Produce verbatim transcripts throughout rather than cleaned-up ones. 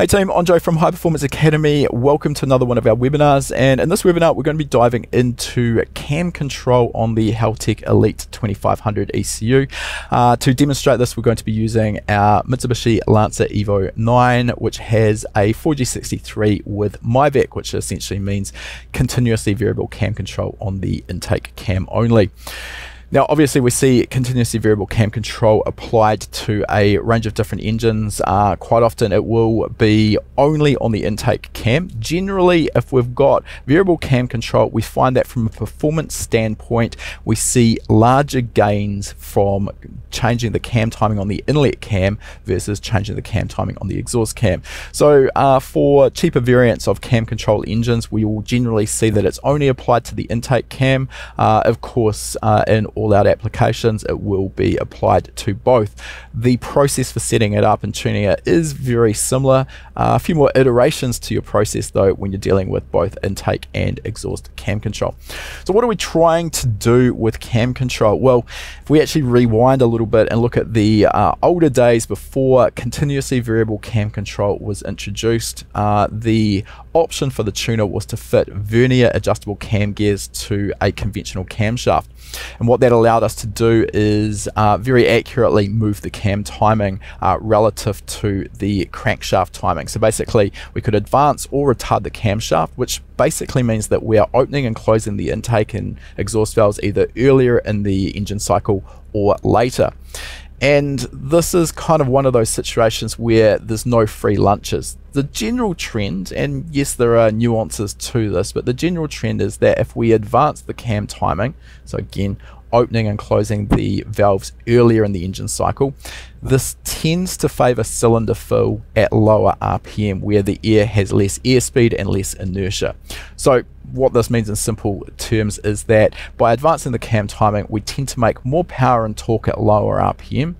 Hey team, Andre from High Performance Academy. Welcome to another one of our webinars, and in this webinar we're going to be diving into cam control on the Haltech Elite twenty-five hundred E C U. Uh, to demonstrate this, we're going to be using our Mitsubishi Lancer Evo nine, which has a four G sixty-three with MIVEC, which essentially means continuously variable cam control on the intake cam only. Now, obviously, we see continuously variable cam control applied to a range of different engines. Uh, quite often, it will be only on the intake cam. Generally, if we've got variable cam control, we find that from a performance standpoint, we see larger gains from changing the cam timing on the inlet cam versus changing the cam timing on the exhaust cam. So, uh, for cheaper variants of cam control engines, we will generally see that it's only applied to the intake cam. Uh, of course, uh, in all all-out applications, it will be applied to both. The process for setting it up and tuning it is very similar. Uh, a few more iterations to your process though when you're dealing with both intake and exhaust cam control. So what are we trying to do with cam control? Well, if we actually rewind a little bit and look at the uh, older days before continuously variable cam control was introduced, uh, the option for the tuner was to fit vernier adjustable cam gears to a conventional camshaft. And what that allowed us to do is uh, very accurately move the cam timing uh, relative to the crankshaft timing. So basically, we could advance or retard the camshaft, which basically means that we are opening and closing the intake and exhaust valves either earlier in the engine cycle or later. And this is kind of one of those situations where there's no free lunches. The general trend, and yes, there are nuances to this, but the general trend is that if we advance the cam timing, so again, opening and closing the valves earlier in the engine cycle, this tends to favour cylinder fill at lower R P M where the air has less airspeed and less inertia. So what this means in simple terms is that by advancing the cam timing, we tend to make more power and torque at lower R P M,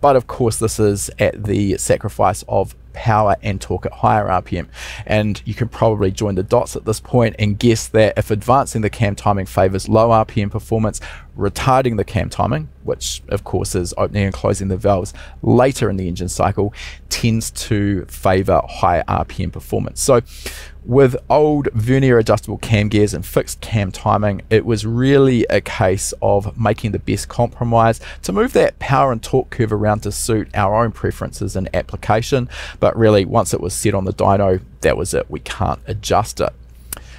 but of course this is at the sacrifice of power and torque at higher R P M. And you can probably join the dots at this point and guess that if advancing the cam timing favors low R P M performance, retarding the cam timing, which of course is opening and closing the valves later in the engine cycle, tends to favor higher R P M performance. So with old vernier adjustable cam gears and fixed cam timing, it was really a case of making the best compromise to move that power and torque curve around to suit our own preferences and application. But really, once it was set on the dyno, that was it. We can't adjust it.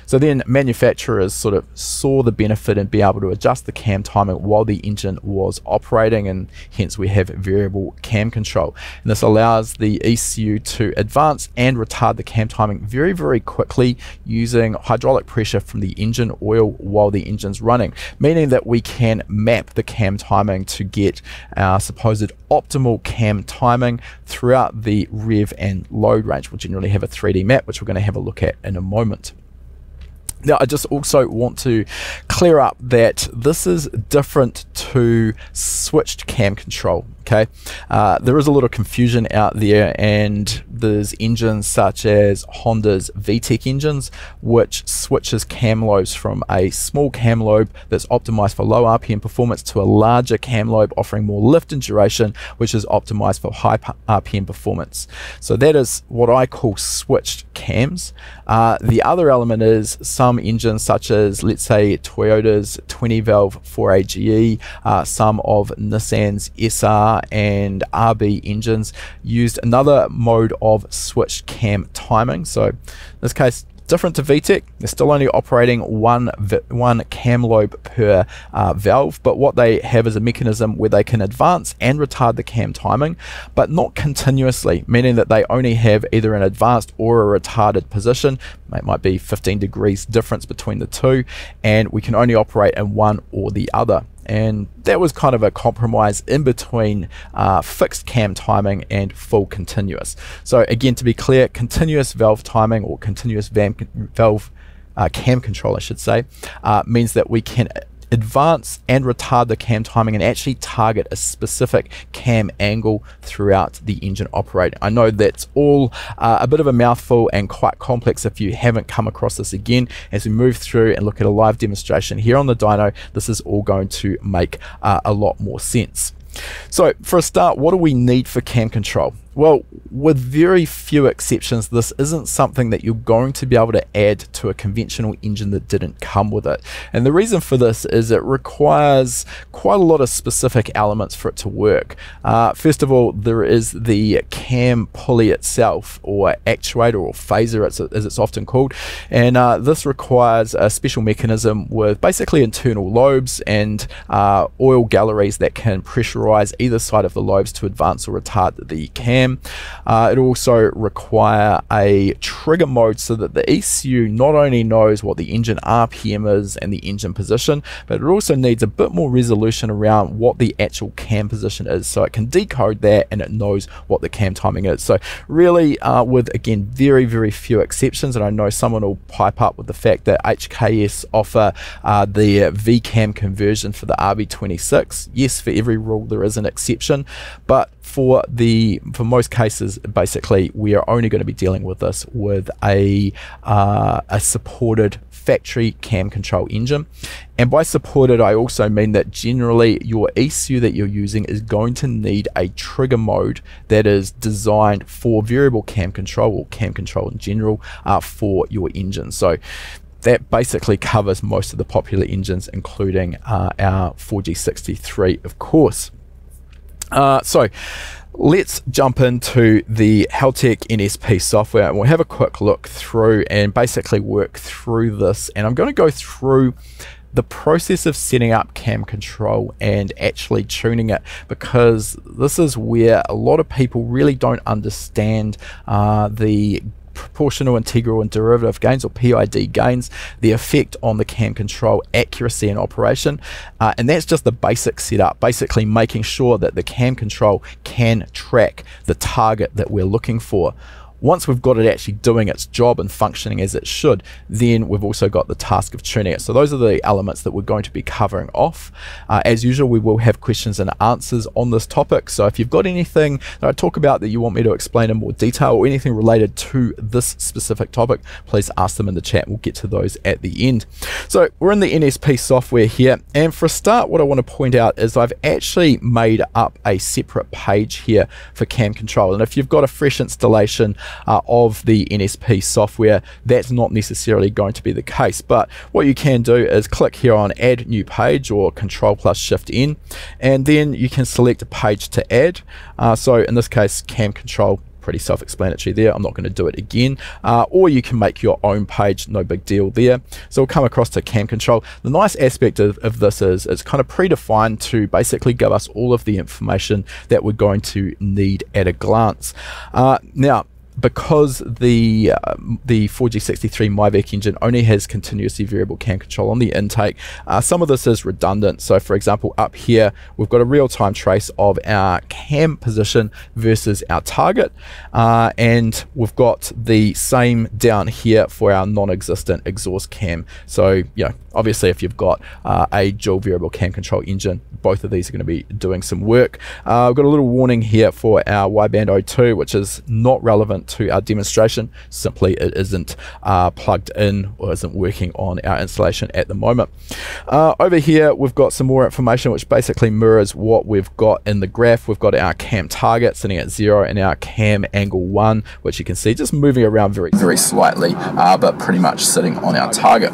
So then manufacturers sort of saw the benefit in being able to adjust the cam timing while the engine was operating, and hence we have variable cam control. And this allows the E C U to advance and retard the cam timing very, very quickly using hydraulic pressure from the engine oil while the engine's running, meaning that we can map the cam timing to get our supposed optimal cam timing throughout the rev and load range. We'll generally have a three D map, which we're going to have a look at in a moment. Now, I just also want to clear up that this is different to switched cam control, okay? Uh, there is a lot of confusion out there, and there's engines such as Honda's V TEC engines, which switches cam lobes from a small cam lobe that's optimized for low R P M performance to a larger cam lobe offering more lift and duration, which is optimized for high R P M performance. So that is what I call switched cams. Uh, the other element is some engines such as, let's say, Toyota's twenty valve four A G E, uh, some of Nissan's S R and R B engines used another mode of switched cam timing. So in this case, different to V TEC, they're still only operating one, one cam lobe per uh, valve, but what they have is a mechanism where they can advance and retard the cam timing, but not continuously, meaning that they only have either an advanced or a retarded position. It might be fifteen degrees difference between the two, and we can only operate in one or the other. And that was kind of a compromise in between uh, fixed cam timing and full continuous. So again, to be clear, continuous valve timing or continuous valve uh, cam control, I should say, uh, means that we can advance and retard the cam timing and actually target a specific cam angle throughout the engine operate. I know that's all uh, a bit of a mouthful and quite complex if you haven't come across this. Again, as we move through and look at a live demonstration here on the dyno, this is all going to make uh, a lot more sense. So for a start, what do we need for cam control? Well, with very few exceptions, this isn't something that you're going to be able to add to a conventional engine that didn't come with it. And the reason for this is it requires quite a lot of specific elements for it to work. Uh, first of all, there is the cam pulley itself, or actuator or phaser as it's often called. And uh, this requires a special mechanism with basically internal lobes and uh, oil galleries that can pressurize either side of the lobes to advance or retard the cam. Uh, it also require a trigger mode so that the E C U not only knows what the engine R P M is and the engine position, but it also needs a bit more resolution around what the actual cam position is, so it can decode that and it knows what the cam timing is. So really, uh, with again very very few exceptions, and I know someone will pipe up with the fact that H K S offer uh, the V CAM conversion for the R B twenty-six. Yes, for every rule there is an exception, but for the for most cases, basically, we are only going to be dealing with this with a, uh, a supported factory cam control engine. And by supported, I also mean that generally your E C U that you're using is going to need a trigger mode that is designed for variable cam control, or cam control in general, uh, for your engine. So that basically covers most of the popular engines, including uh, our four G sixty-three, of course. Uh, so let's jump into the Haltech N S P software, and we'll have a quick look through and basically work through this. And I'm going to go through the process of setting up cam control and actually tuning it, because this is where a lot of people really don't understand uh, the proportional, integral and derivative gains, or P I D gains, the effect on the cam control accuracy and operation, uh, and that's just the basic setup, basically making sure that the cam control can track the target that we're looking for. Once we've got it actually doing its job and functioning as it should, then we've also got the task of tuning it. So those are the elements that we're going to be covering off. Uh, as usual, we will have questions and answers on this topic. So if you've got anything that I talk about that you want me to explain in more detail, or anything related to this specific topic, please ask them in the chat. We'll get to those at the end. So we're in the N S P software here. And for a start, what I want to point out is I've actually made up a separate page here for cam control. And if you've got a fresh installation Uh, of the N S P software, that's not necessarily going to be the case, but what you can do is click here on add new page, or control plus shift N, and then you can select a page to add. Uh, so in this case, cam control, pretty self-explanatory there. I'm not going to do it again, uh, or you can make your own page, no big deal there. So we'll come across to cam control. The nice aspect of, of this is it's kind of predefined to basically give us all of the information that we're going to need at a glance. Uh, now because the uh, the four G sixty-three MIVEC engine only has continuously variable cam control on the intake, uh, some of this is redundant. So for example, up here we've got a real-time trace of our cam position versus our target, uh, and we've got the same down here for our non-existent exhaust cam. So you know, obviously if you've got uh, a dual variable cam control engine, both of these are going to be doing some work. Uh, we've got a little warning here for our wideband O two, which is not relevant to our demonstration. Simply it isn't uh, plugged in or isn't working on our installation at the moment. Uh, over here we've got some more information which basically mirrors what we've got in the graph. We've got our cam target sitting at zero and our cam angle one, which you can see just moving around very very slightly, uh, but pretty much sitting on our target.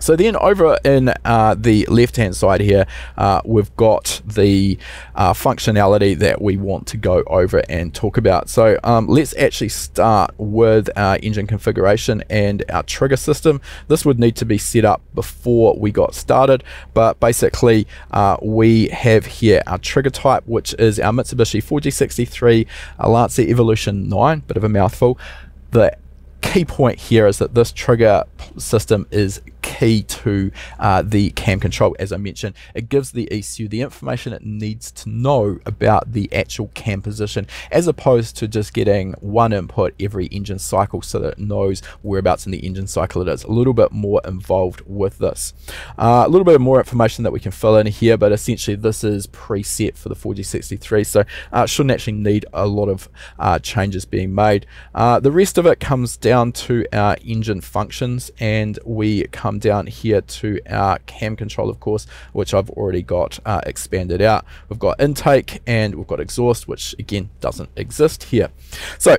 So then over in uh, the left-hand side here, uh, we've got the uh, functionality that we want to go over and talk about. So um, let's actually start with our engine configuration and our trigger system. This would need to be set up before we got started, but basically uh, we have here our trigger type, which is our Mitsubishi four G sixty-three Lancer Evolution nine, bit of a mouthful. The key point here is that this trigger system is key to uh, the cam control. As I mentioned, it gives the E C U the information it needs to know about the actual cam position, as opposed to just getting one input every engine cycle, so that it knows whereabouts in the engine cycle it is. A little bit more involved with this. Uh, a little bit more information that we can fill in here, but essentially this is preset for the four G sixty-three, so uh, it shouldn't actually need a lot of uh, changes being made. Uh, the rest of it comes down to our engine functions, and we come down down here to our cam control, of course, which I've already got uh, expanded out. We've got intake and we've got exhaust, which again doesn't exist here. So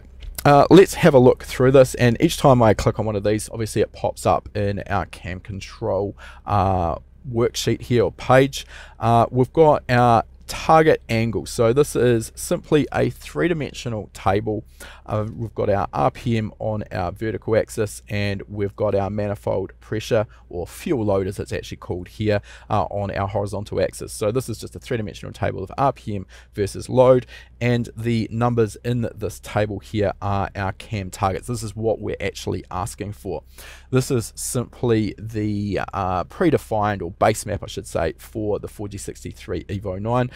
Uh, let's have a look through this, and each time I click on one of these, obviously it pops up in our cam control uh, worksheet here, or page. Uh, we've got our target angle, so this is simply a three-dimensional table. Uh, we've got our R P M on our vertical axis, and we've got our manifold pressure, or fuel load as it's actually called here, uh, on our horizontal axis. So this is just a three-dimensional table of R P M versus load, and the numbers in this table here are our cam targets. This is what we're actually asking for. This is simply the uh, predefined, or base map I should say, for the four G sixty-three Evo nine.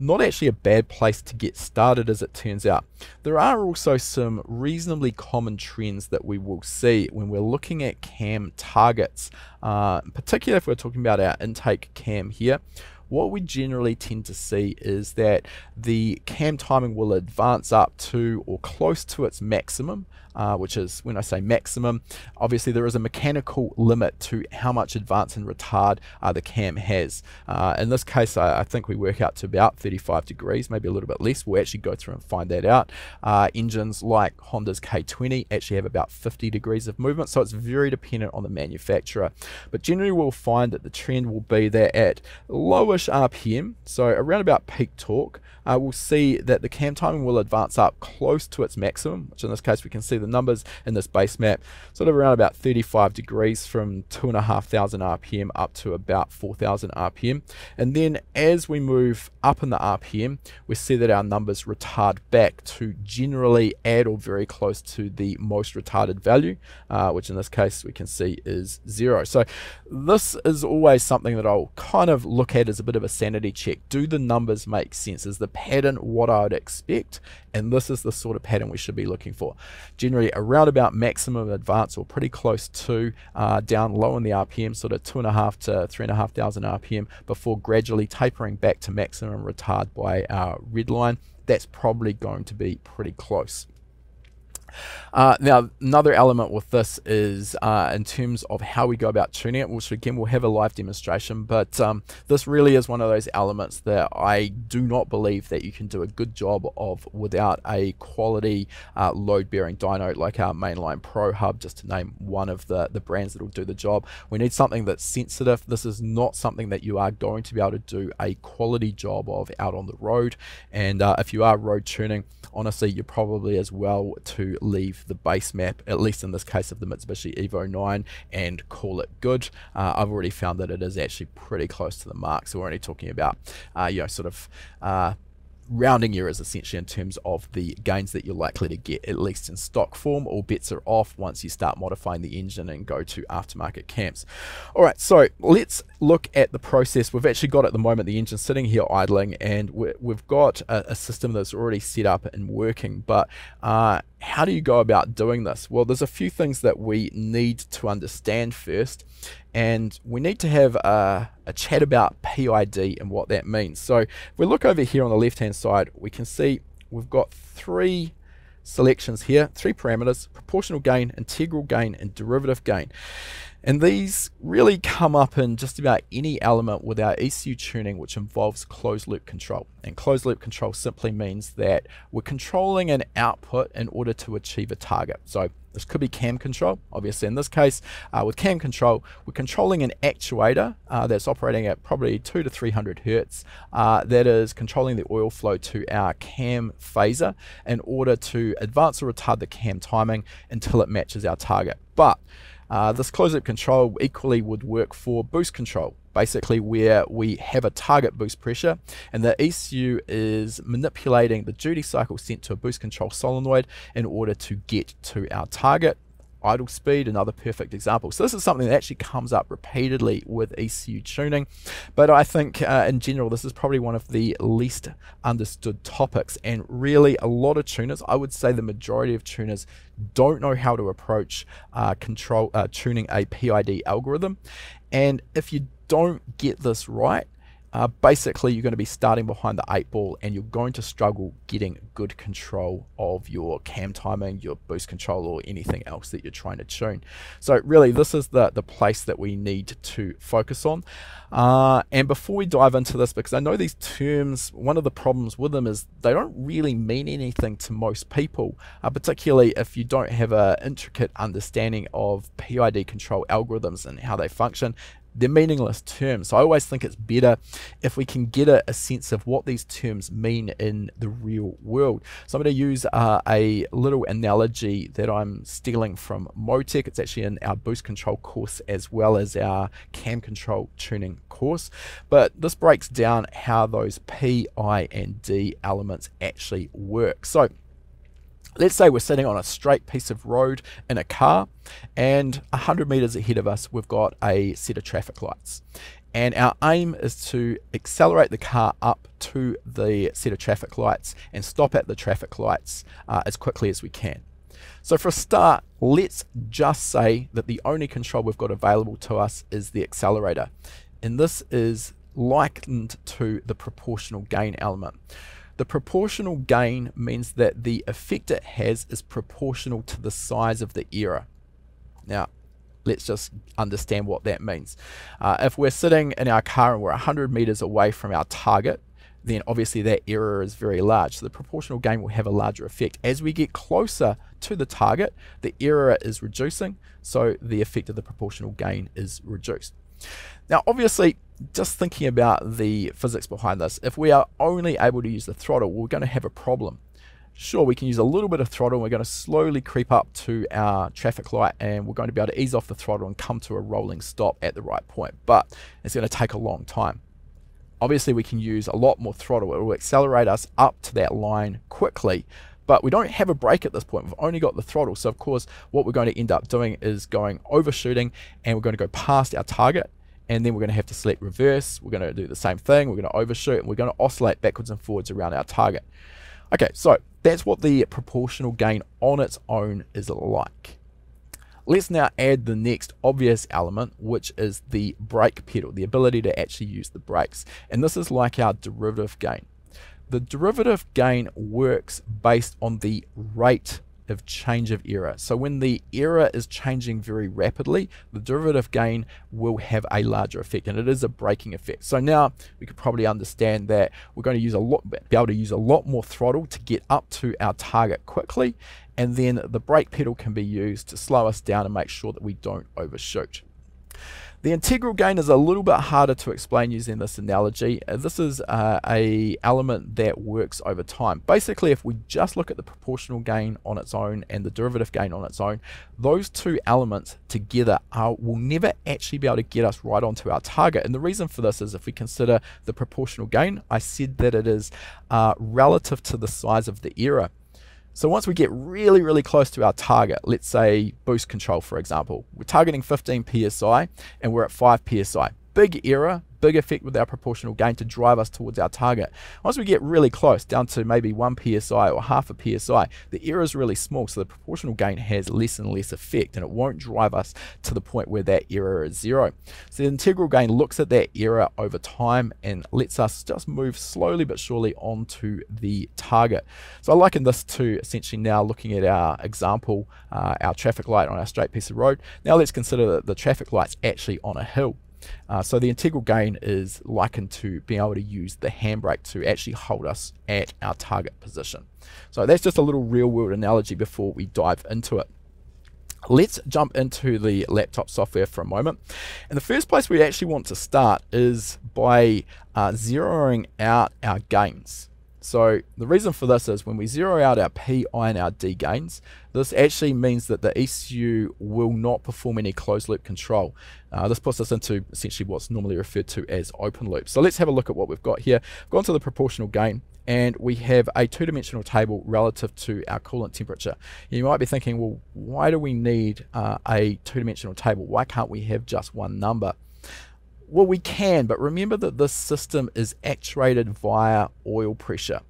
Not actually a bad place to get started, as it turns out. There are also some reasonably common trends that we will see when we're looking at cam targets, uh, particularly if we're talking about our intake cam here. What we generally tend to see is that the cam timing will advance up to or close to its maximum, uh, which is, when I say maximum, obviously there is a mechanical limit to how much advance and retard uh, the cam has. Uh, in this case, I, I think we work out to about thirty-five degrees, maybe a little bit less. We'll actually go through and find that out. Uh, engines like Honda's K twenty actually have about fifty degrees of movement, so it's very dependent on the manufacturer. But generally we'll find that the trend will be that at lowish R P M, so around about peak torque, uh, we'll see that the cam timing will advance up close to its maximum, which in this case we can see the numbers in this base map, sort of around about thirty-five degrees from two and a half thousand R P M up to about four thousand R P M. And then as we move up in the R P M, we see that our numbers retard back to generally at or very close to the most retarded value, uh, which in this case we can see is zero. So this is always something that I'll kind of look at as a bit of a sanity check. Do the numbers make sense? Is the pattern what I would expect? And this is the sort of pattern we should be looking for. Generally around about maximum advance, or pretty close to, uh, down low in the R P M, sort of two and a half to three and a half thousand R P M, before gradually tapering back to maximum retard by our red line. That's probably going to be pretty close. Uh, now, another element with this is uh, in terms of how we go about tuning it, which again we'll have a live demonstration, but um, this really is one of those elements that I do not believe that you can do a good job of without a quality uh, load-bearing dyno like our Mainline Pro Hub, just to name one of the, the brands that will do the job. We need something that's sensitive. This is not something that you are going to be able to do a quality job of out on the road, and uh, if you are road tuning, honestly, you're probably as well to leave the base map, at least in this case of the Mitsubishi Evo nine, and call it good. Uh, I've already found that it is actually pretty close to the mark, so we're only talking about, uh, you know, sort of uh, rounding errors essentially in terms of the gains that you're likely to get, at least in stock form. All bets are off once you start modifying the engine and go to aftermarket cams. Alright, so let's look at the process. We've actually got at the moment the engine sitting here idling, and we've got a, a system that's already set up and working, but uh, how do you go about doing this? Well, there's a few things that we need to understand first, and we need to have a, a chat about P I D and what that means. So if we look over here on the left hand side, we can see we've got three selections here, three parameters: proportional gain, integral gain, and derivative gain. And these really come up in just about any element with our E C U tuning which involves closed loop control. And closed loop control simply means that we're controlling an output in order to achieve a target. So this could be cam control. Obviously in this case, uh, with cam control, we're controlling an actuator uh, that's operating at probably two to three hundred hertz, uh, that is controlling the oil flow to our cam phaser in order to advance or retard the cam timing until it matches our target. But Uh, this closed-loop control equally would work for boost control, basically where we have a target boost pressure and the E C U is manipulating the duty cycle sent to a boost control solenoid in order to get to our target. Idle speed, another perfect example. So this is something that actually comes up repeatedly with E C U tuning, but I think uh, in general this is probably one of the least understood topics, and really a lot of tuners, I would say the majority of tuners, don't know how to approach uh, control uh, tuning a P I D algorithm. And if you don't get this right, Uh, basically, you're going to be starting behind the eight ball and you're going to struggle getting good control of your cam timing, your boost control, or anything else that you're trying to tune. So really, this is the, the place that we need to focus on. Uh, and before we dive into this, because I know these terms, one of the problems with them is they don't really mean anything to most people, uh, particularly if you don't have an intricate understanding of P I D control algorithms and how they function. They're meaningless terms. So I always think it's better if we can get a, a sense of what these terms mean in the real world. So I'm going to use uh, a little analogy that I'm stealing from MoTeC. It's actually in our boost control course as well as our cam control tuning course. But this breaks down how those P, I, and D elements actually work. So let's say we're sitting on a straight piece of road in a car, and one hundred meters ahead of us we've got a set of traffic lights, and our aim is to accelerate the car up to the set of traffic lights and stop at the traffic lights uh, as quickly as we can. So for a start, let's just say that the only control we've got available to us is the accelerator, and this is likened to the proportional gain element. The proportional gain means that the effect it has is proportional to the size of the error. Now, let's just understand what that means. Uh, if we're sitting in our car and we're one hundred meters away from our target, then obviously that error is very large. So the proportional gain will have a larger effect. As we get closer to the target, the error is reducing, so the effect of the proportional gain is reduced. Now, obviously, just thinking about the physics behind this, if we are only able to use the throttle, we're going to have a problem. Sure, we can use a little bit of throttle, and we're going to slowly creep up to our traffic light, and we're going to be able to ease off the throttle and come to a rolling stop at the right point, but it's going to take a long time. Obviously, we can use a lot more throttle. It will accelerate us up to that line quickly, but we don't have a brake at this point. We've only got the throttle. So of course, what we're going to end up doing is going overshooting, and we're going to go past our target, and then we're going to have to select reverse. We're going to do the same thing. We're going to overshoot, and we're going to oscillate backwards and forwards around our target. Okay, so that's what the proportional gain on its own is like. Let's now add the next obvious element, which is the brake pedal, the ability to actually use the brakes. And this is like our derivative gain. The derivative gain works based on the rate of change of error. So when the error is changing very rapidly, the derivative gain will have a larger effect, and it is a braking effect. So now we could probably understand that we're going to use a lot, be able to use a lot more throttle to get up to our target quickly, and then the brake pedal can be used to slow us down and make sure that we don't overshoot. The integral gain is a little bit harder to explain using this analogy. This is uh, a element that works over time. Basically, if we just look at the proportional gain on its own and the derivative gain on its own, those two elements together are, will never actually be able to get us right onto our target. And the reason for this is if we consider the proportional gain, I said that it is uh, relative to the size of the error. So once we get really, really close to our target, let's say boost control, for example, we're targeting fifteen P S I and we're at five P S I. Big error, big effect with our proportional gain to drive us towards our target. Once we get really close, down to maybe one P S I or half a P S I, the error is really small, so the proportional gain has less and less effect, and it won't drive us to the point where that error is zero. So the integral gain looks at that error over time and lets us just move slowly but surely onto the target. So I liken this to essentially now looking at our example, uh, our traffic light on our straight piece of road. Now let's consider that the traffic light's actually on a hill. Uh, so the integral gain is likened to being able to use the handbrake to actually hold us at our target position. So that's just a little real world analogy before we dive into it. Let's jump into the laptop software for a moment. And the first place we actually want to start is by uh, zeroing out our gains. So the reason for this is when we zero out our P, I, and our D gains, this actually means that the E C U will not perform any closed loop control. Uh, this puts us into essentially what's normally referred to as open loop. So let's have a look at what we've got here. Go on to the proportional gain, and we have a two-dimensional table relative to our coolant temperature. You might be thinking, well, why do we need uh, a two-dimensional table? Why can't we have just one number? Well, we can, but remember that this system is actuated via oil pressure.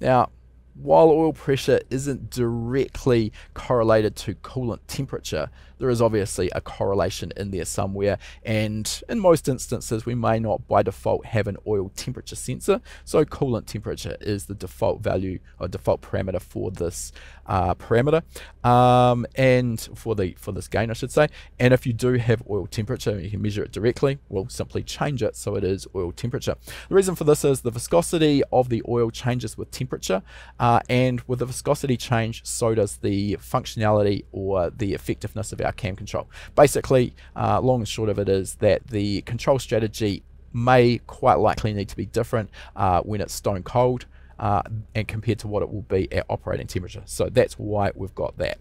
Now, While oil pressure isn't directly correlated to coolant temperature, there is obviously a correlation in there somewhere, and in most instances we may not by default have an oil temperature sensor, so coolant temperature is the default value or default parameter for this uh, parameter um, and for the for this gain I should say. And if you do have oil temperature and you can measure it directly, we'll simply change it so it is oil temperature. The reason for this is the viscosity of the oil changes with temperature, uh, and with the viscosity change so does the functionality or the effectiveness of our cam control. Basically, uh, long and short of it is that the control strategy may quite likely need to be different uh, when it's stone cold uh, and compared to what it will be at operating temperature. So that's why we've got that.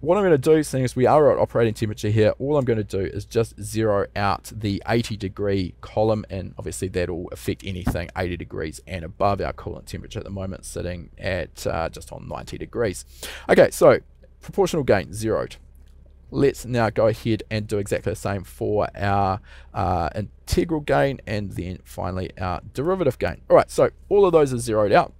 What I'm going to do, seeing as we are at operating temperature here, all I'm going to do is just zero out the eighty degree column, and obviously that'll affect anything eighty degrees and above. Our coolant temperature at the moment sitting at uh, just on ninety degrees. Okay, so proportional gain zeroed. Let's now go ahead and do exactly the same for our uh, integral gain and then finally our derivative gain. All right, so all of those are zeroed out.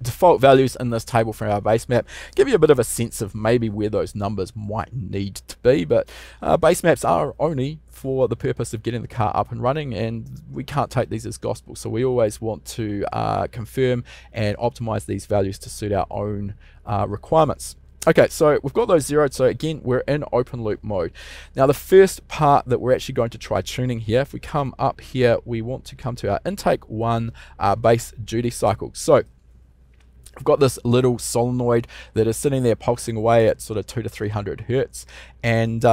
Default values in this table from our base map give you a bit of a sense of maybe where those numbers might need to be, but uh, base maps are only for the purpose of getting the car up and running, and we can't take these as gospel, so we always want to uh, confirm and optimize these values to suit our own uh, requirements. Okay, so we've got those zeroed, so again, we're in open loop mode. Now the first part that we're actually going to try tuning here, if we come up here, we want to come to our intake one uh, base duty cycle. So we've got this little solenoid that is sitting there pulsing away at sort of two to three hundred hertz, and uh,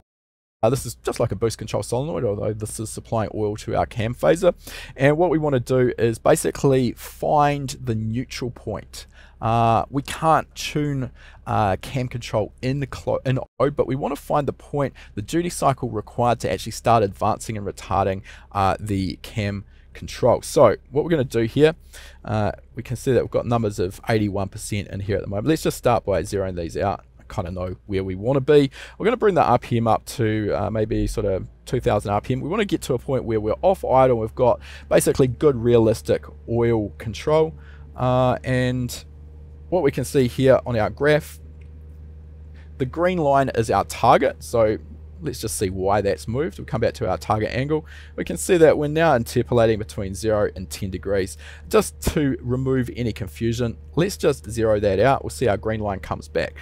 Uh, this is just like a boost control solenoid, although this is supplying oil to our cam phaser. And what we want to do is basically find the neutral point. Uh, we can't tune uh, cam control in the clo in oil, but we want to find the point, the duty cycle required to actually start advancing and retarding uh, the cam control. So what we're going to do here, uh, we can see that we've got numbers of eighty-one percent in here at the moment. Let's just start by zeroing these out. Kind of know where we want to be. We're going to bring the R P M up to uh, maybe sort of two thousand R P M. We want to get to a point where we're off idle. We've got basically good realistic oil control, uh, and what we can see here on our graph, the green line is our target. So let's just see why that's moved. We'll come back to our target angle. We can see that we're now interpolating between zero and ten degrees. Just to remove any confusion, let's just zero that out. We'll see our green line comes back.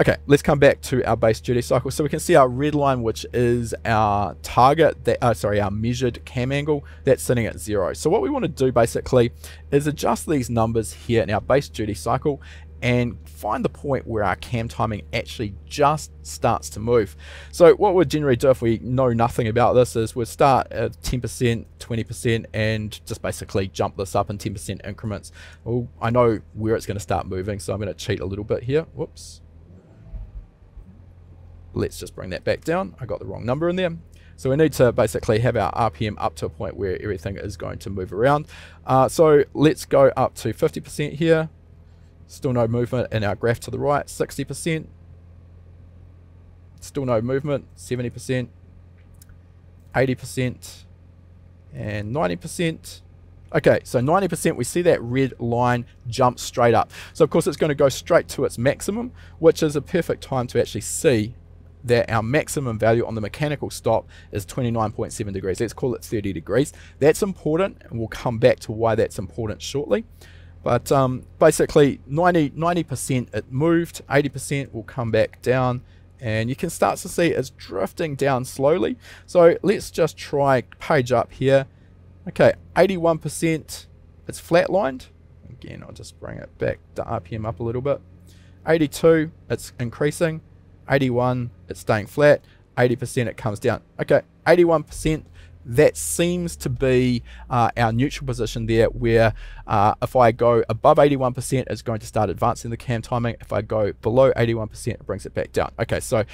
Okay, let's come back to our base duty cycle. So we can see our red line, which is our target, that, uh, sorry, our measured cam angle, that's sitting at zero. So what we want to do basically is adjust these numbers here in our base duty cycle and find the point where our cam timing actually just starts to move. So what we'd generally do if we know nothing about this is we'd start at ten percent, twenty percent, and just basically jump this up in ten percent increments. Well, I know where it's going to start moving, so I'm going to cheat a little bit here. Whoops. Let's just bring that back down. I got the wrong number in there. So we need to basically have our R P M up to a point where everything is going to move around. Uh, so let's go up to fifty percent here. Still no movement in our graph to the right. Sixty percent, still no movement. Seventy percent, eighty percent, and ninety percent. Okay, so ninety percent, we see that red line jump straight up, so of course it's going to go straight to its maximum, which is a perfect time to actually see that our maximum value on the mechanical stop is twenty-nine point seven degrees. Let's call it thirty degrees. That's important, and we'll come back to why that's important shortly. But um, basically ninety percent it moved, eighty percent will come back down, and you can start to see it's drifting down slowly. So let's just try page up here. Okay, eighty-one percent, it's flatlined. Again, I'll just bring it back, the R P M up a little bit. eighty-two, it's increasing. eighty-one, it's staying flat. eighty percent, it comes down. Okay, eighty-one percent. That seems to be uh, our neutral position there, where uh, if I go above eighty-one percent, it's going to start advancing the cam timing. If I go below eighty-one percent, it brings it back down. Okay, so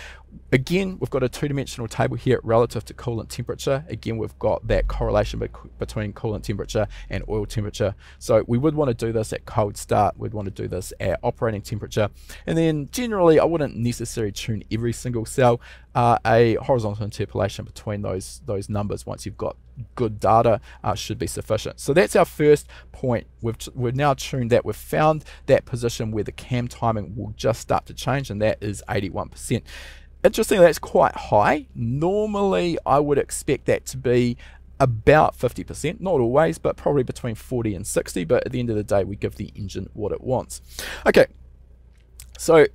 again, we've got a two-dimensional table here relative to coolant temperature. Again, we've got that correlation be between coolant temperature and oil temperature. So we would want to do this at cold start. We'd want to do this at operating temperature. And then generally, I wouldn't necessarily tune every single cell. Uh, a horizontal interpolation between those, those numbers once once you've got good data, uh, should be sufficient. So that's our first point. We've, we've now tuned that. We've found that position where the cam timing will just start to change, and that is eighty-one percent. Interestingly, that's quite high. Normally, I would expect that to be about fifty percent, not always, but probably between forty and sixty, but at the end of the day, we give the engine what it wants. Okay, so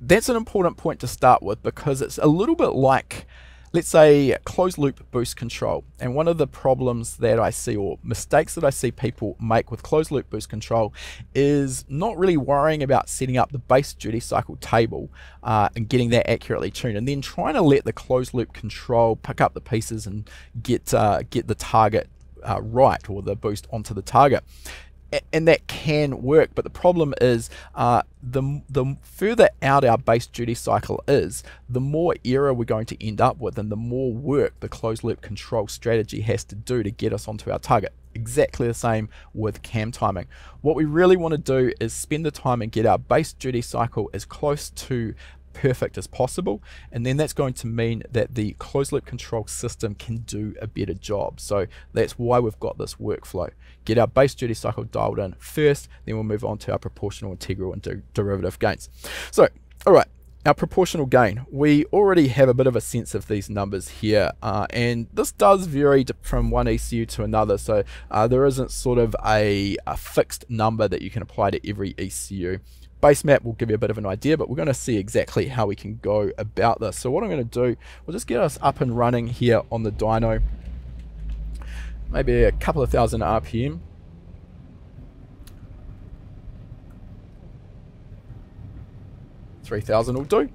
that's an important point to start with, because it's a little bit like, let's say, closed loop boost control. And one of the problems that I see, or mistakes that I see people make with closed loop boost control, is not really worrying about setting up the base duty cycle table uh, and getting that accurately tuned, and then trying to let the closed loop control pick up the pieces and get uh, get the target uh, right, or the boost onto the target. And that can work, but the problem is uh, the, the further out our base duty cycle is, the more error we're going to end up with, and the more work the closed loop control strategy has to do to get us onto our target. Exactly the same with cam timing. What we really want to do is spend the time and get our base duty cycle as close to perfect as possible, and then that's going to mean that the closed loop control system can do a better job. So that's why we've got this workflow. Get our base duty cycle dialed in first, then we'll move on to our proportional, integral and de derivative gains. So all right, our proportional gain, we already have a bit of a sense of these numbers here, uh, and this does vary from one E C U to another, so uh, there isn't sort of a, a fixed number that you can apply to every E C U. Base map will give you a bit of an idea, but we're going to see exactly how we can go about this. So what I'm going to do, we'll just get us up and running here on the dyno, maybe a couple of thousand R P M. three thousand will do.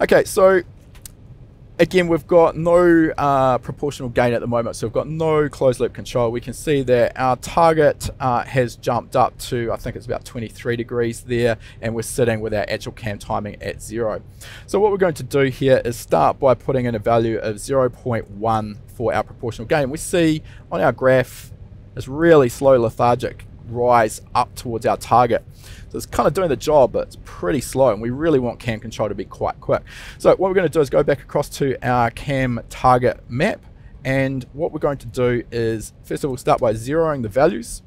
Okay, so again, we've got no uh, proportional gain at the moment, so we've got no closed loop control. We can see that our target uh, has jumped up to, I think it's about twenty-three degrees there, and we're sitting with our actual cam timing at zero. So what we're going to do here is start by putting in a value of zero point one for our proportional gain. We see on our graph this really slow lethargic rise up towards our target. So it's kind of doing the job, but it's pretty slow, and we really want cam control to be quite quick. So what we're going to do is go back across to our cam target map, and what we're going to do is first of all start by zeroing the values,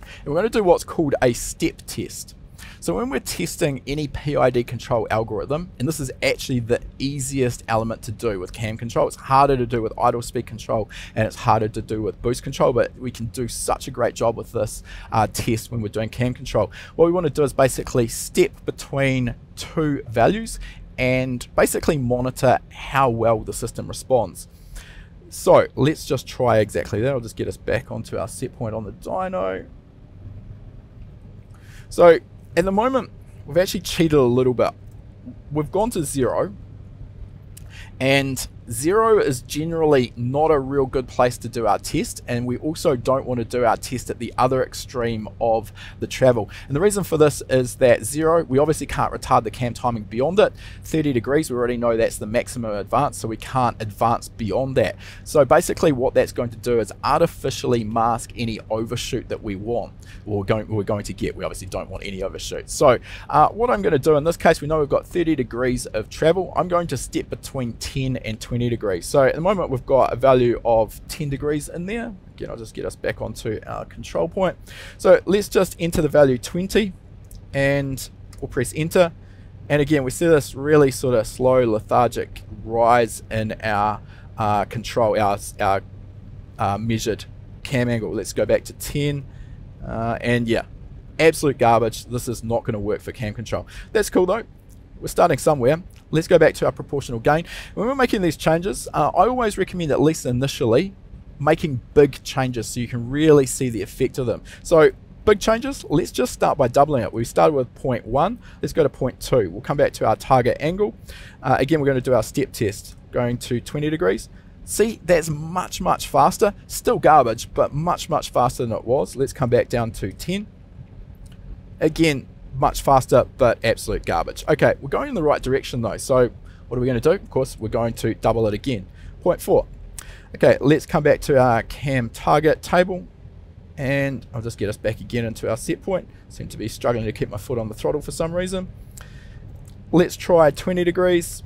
and we're going to do what's called a step test. So when we're testing any P I D control algorithm, and this is actually the easiest element to do with cam control, it's harder to do with idle speed control, and it's harder to do with boost control, but we can do such a great job with this uh, test when we're doing cam control. What we want to do is basically step between two values and basically monitor how well the system responds. So let's just try exactly that. I'll just get us back onto our set point on the dyno. So at the moment, we've actually cheated a little bit. We've gone to zero, and zero is generally not a real good place to do our test, and we also don't want to do our test at the other extreme of the travel. And the reason for this is that zero, we obviously can't retard the cam timing beyond it. thirty degrees, we already know that's the maximum advance, so we can't advance beyond that. So basically what that's going to do is artificially mask any overshoot that we want, or going, we're going to get. We obviously don't want any overshoot. So uh, what I'm going to do in this case, we know we've got thirty degrees of travel. I'm going to step between ten and twenty degrees. So at the moment we've got a value of ten degrees in there. Again, I'll just get us back onto our control point. So let's just enter the value twenty, and we'll press enter. And again, we see this really sort of slow lethargic rise in our uh, control, our, our uh, measured cam angle. Let's go back to ten, uh, and yeah, absolute garbage. This is not going to work for cam control. That's cool though. We're starting somewhere. Let's go back to our proportional gain. When we're making these changes, uh, I always recommend, at least initially, making big changes so you can really see the effect of them. So big changes, let's just start by doubling it. We started with zero point one, let's go to zero point two. We'll come back to our target angle. Uh, again, we're going to do our step test, going to twenty degrees. See, that's much, much faster. Still garbage, but much, much faster than it was. Let's come back down to ten. Again, much faster, but absolute garbage. Okay, we're going in the right direction though, so what are we going to do? Of course, we're going to double it again, zero point four. Okay, let's come back to our cam target table, and I'll just get us back again into our set point. Seem to be struggling to keep my foot on the throttle for some reason. Let's try twenty degrees.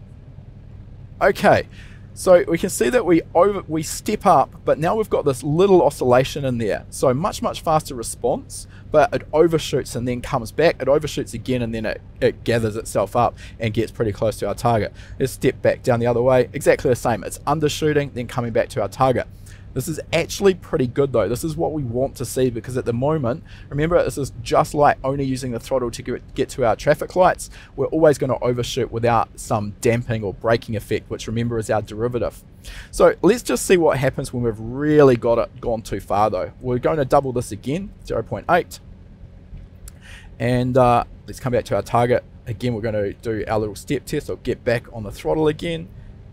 Okay, So we can see that we over we step up, but now we've got this little oscillation in there. So much, much faster response, but it overshoots and then comes back. It overshoots again, and then it, it gathers itself up and gets pretty close to our target. Let's step back down the other way. Exactly the same. It's undershooting, then coming back to our target. This is actually pretty good though. This is what we want to see, because at the moment, remember, this is just like only using the throttle to get to our traffic lights. We're always going to overshoot without some damping or braking effect, which remember is our derivative. So let's just see what happens when we've really got it gone too far though. We're going to double this again, zero point eight. And uh, let's come back to our target. Again, we're going to do our little step test. I'll get back on the throttle again,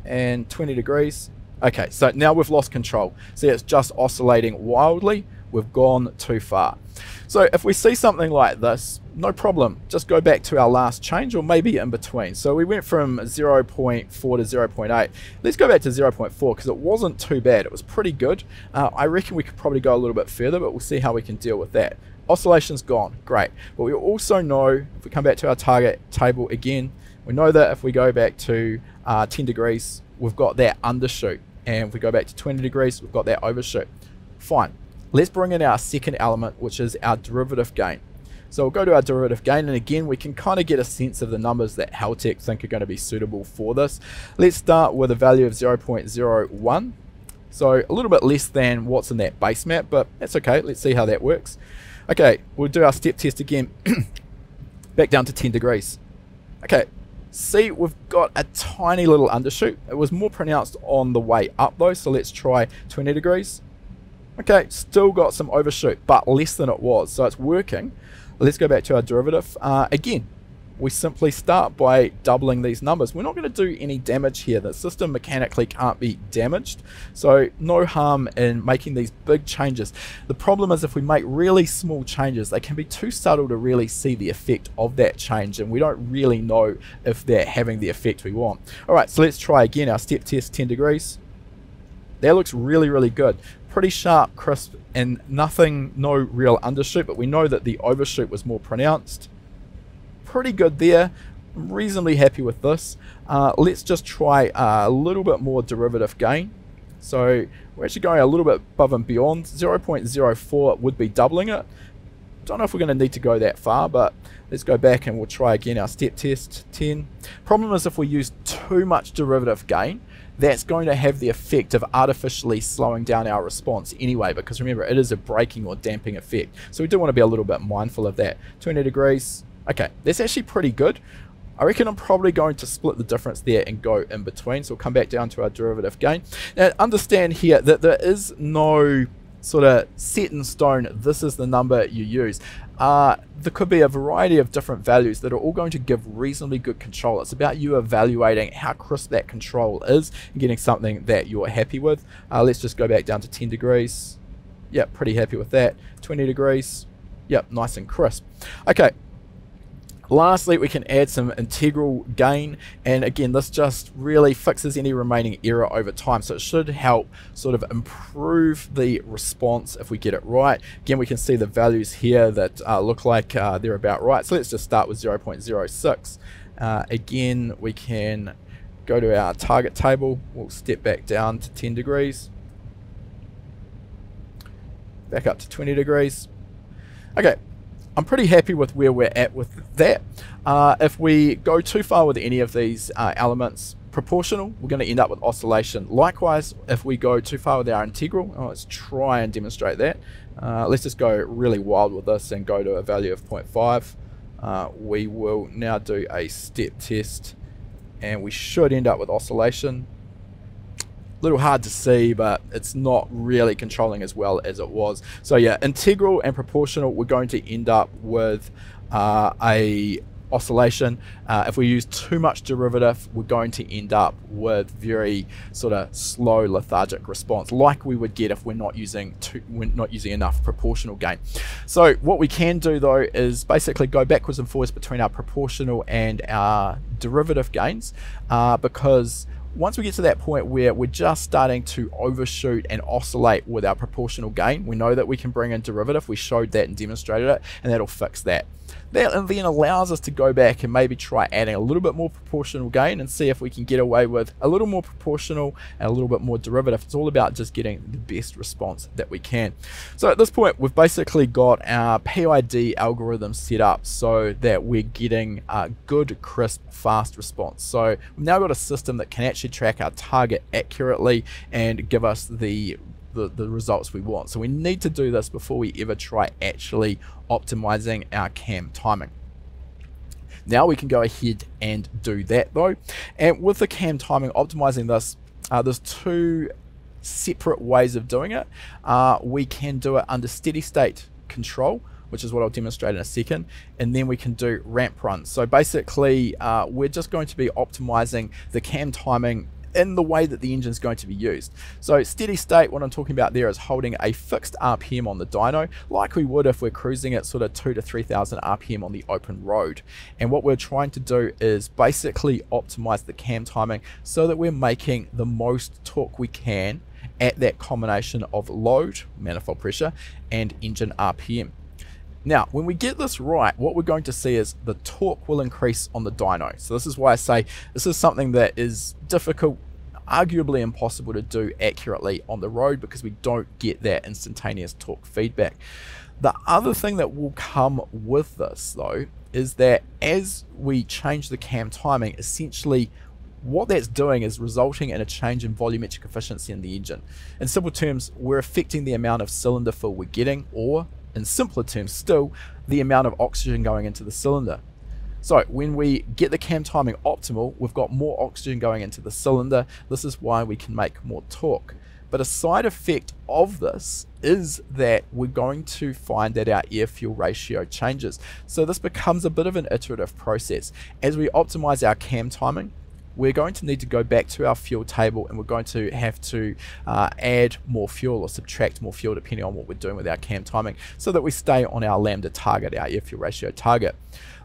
and twenty degrees. Okay, so now we've lost control. See, it's just oscillating wildly. We've gone too far. So if we see something like this, no problem. Just go back to our last change, or maybe in between. So we went from zero point four to zero point eight. Let's go back to zero point four, because it wasn't too bad. It was pretty good. Uh, I reckon we could probably go a little bit further, but we'll see how we can deal with that. Oscillation's gone, great. But we also know, if we come back to our target table again, we know that if we go back to uh, ten degrees, we've got that undershoot. And if we go back to twenty degrees, we've got that overshoot. Fine. Let's bring in our second element, which is our derivative gain. So we'll go to our derivative gain, and again, we can kind of get a sense of the numbers that Haltech think are going to be suitable for this. Let's start with a value of zero point zero one. So a little bit less than what's in that base map, but that's okay. Let's see how that works. Okay, we'll do our step test again. Back down to ten degrees. Okay. See, we've got a tiny little undershoot. It was more pronounced on the way up though, so let's try twenty degrees. Okay, still got some overshoot, but less than it was, so it's working. Let's go back to our derivative. Uh, again, we simply start by doubling these numbers. We're not going to do any damage here. The system mechanically can't be damaged, so no harm in making these big changes. The problem is, if we make really small changes, they can be too subtle to really see the effect of that change, and we don't really know if they're having the effect we want. All right, so let's try again our step test, ten degrees. That looks really, really good. Pretty sharp, crisp, and nothing, no real undershoot, but we know that the overshoot was more pronounced. Pretty good there. I'm reasonably happy with this. Uh, let's just try a little bit more derivative gain. So we're actually going a little bit above and beyond. zero point zero four would be doubling it. Don't know if we're going to need to go that far, but let's go back and we'll try again our step test, ten. Problem is, if we use too much derivative gain, that's going to have the effect of artificially slowing down our response anyway, because remember, it is a braking or damping effect. So we do want to be a little bit mindful of that. twenty degrees. Okay, that's actually pretty good. I reckon I'm probably going to split the difference there and go in between. So we'll come back down to our derivative gain. Now, understand here that there is no sort of set in stone, this is the number you use. Uh, there could be a variety of different values that are all going to give reasonably good control. It's about you evaluating how crisp that control is and getting something that you're happy with. Uh, let's just go back down to ten degrees. Yep, pretty happy with that. twenty degrees. Yep, nice and crisp. Okay. Lastly, we can add some integral gain, and again, this just really fixes any remaining error over time, so it should help sort of improve the response if we get it right. Again, we can see the values here that uh, look like uh, they're about right, so let's just start with zero point zero six. Uh, again, we can go to our target table, we'll step back down to ten degrees, back up to twenty degrees. Okay. I'm pretty happy with where we're at with that. Uh, if we go too far with any of these uh, elements, proportional, we're going to end up with oscillation. Likewise, if we go too far with our integral, oh, let's try and demonstrate that. Uh, let's just go really wild with this and go to a value of zero point five. Uh, we will now do a step test, and we should end up with oscillation. Little hard to see, but it's not really controlling as well as it was. So yeah, integral and proportional, we're going to end up with uh, a oscillation. Uh, if we use too much derivative, we're going to end up with very sort of slow lethargic response, like we would get if we're not using too, we're not using enough proportional gain. So what we can do though is basically go backwards and forwards between our proportional and our derivative gains, uh, because once we get to that point where we're just starting to overshoot and oscillate with our proportional gain, we know that we can bring in derivative. We showed that and demonstrated it, and that'll fix that. That and then allows us to go back and maybe try adding a little bit more proportional gain and see if we can get away with a little more proportional and a little bit more derivative. It's all about just getting the best response that we can. So at this point, we've basically got our P I D algorithm set up so that we're getting a good, crisp, fast response. So we've now got a system that can actually track our target accurately and give us the The, the results we want. So we need to do this before we ever try actually optimizing our cam timing. Now we can go ahead and do that though, and with the cam timing optimizing this, uh, there's two separate ways of doing it. Uh, we can do it under steady state control, which is what I'll demonstrate in a second, and then we can do ramp runs. So basically uh, we're just going to be optimizing the cam timing in the way that the engine is going to be used. So steady state, what I'm talking about there is holding a fixed R P M on the dyno, like we would if we're cruising at sort of two to three thousand R P M on the open road. And what we're trying to do is basically optimize the cam timing so that we're making the most torque we can at that combination of load, manifold pressure, and engine R P M. Now, when we get this right, what we're going to see is the torque will increase on the dyno. So this is why I say this is something that is difficult, arguably impossible to do accurately on the road, because we don't get that instantaneous torque feedback. The other thing that will come with this, though, is that as we change the cam timing, essentially what that's doing is resulting in a change in volumetric efficiency in the engine. In simple terms, we're affecting the amount of cylinder fill we're getting, or in simpler terms still, the amount of oxygen going into the cylinder. So when we get the cam timing optimal, we've got more oxygen going into the cylinder. This is why we can make more torque. But a side effect of this is that we're going to find that our air fuel ratio changes. So this becomes a bit of an iterative process. As we optimize our cam timing, we're going to need to go back to our fuel table, and we're going to have to uh, add more fuel or subtract more fuel depending on what we're doing with our cam timing, so that we stay on our lambda target, our air fuel ratio target.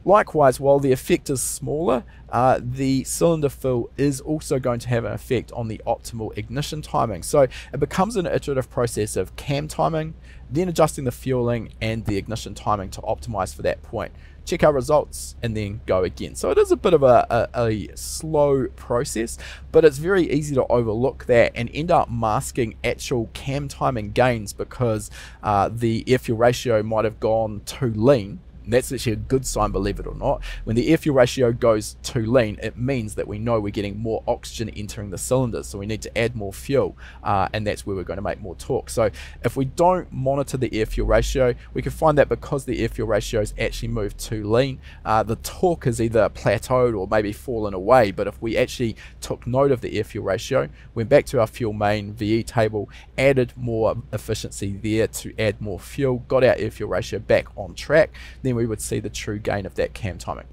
Likewise, while the effect is smaller, uh, the cylinder fill is also going to have an effect on the optimal ignition timing. So it becomes an iterative process of cam timing, then adjusting the fueling and the ignition timing to optimize for that point. Check our results, and then go again. So it is a bit of a, a, a slow process, but it's very easy to overlook that and end up masking actual cam timing gains because uh, the air fuel ratio might have gone too lean. That's actually a good sign, believe it or not. When the air fuel ratio goes too lean, it means that we know we're getting more oxygen entering the cylinders, so we need to add more fuel, uh, and that's where we're going to make more torque. So if we don't monitor the air fuel ratio, we can find that because the air fuel ratio has actually moved too lean, uh, the torque has either plateaued or maybe fallen away. But if we actually took note of the air fuel ratio, went back to our fuel main V E table, added more efficiency there to add more fuel, got our air fuel ratio back on track, then we would see the true gain of that cam timing.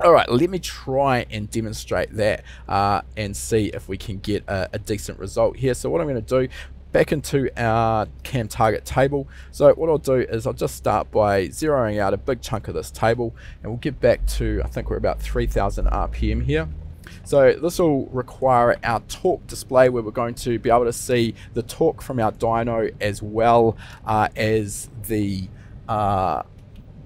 All right, let me try and demonstrate that uh, and see if we can get a, a decent result here. So what I'm going to do, back into our cam target table. So what I'll do is I'll just start by zeroing out a big chunk of this table, and we'll get back to, I think we're about three thousand R P M here. So this will require our torque display, where we're going to be able to see the torque from our dyno as well uh, as the uh,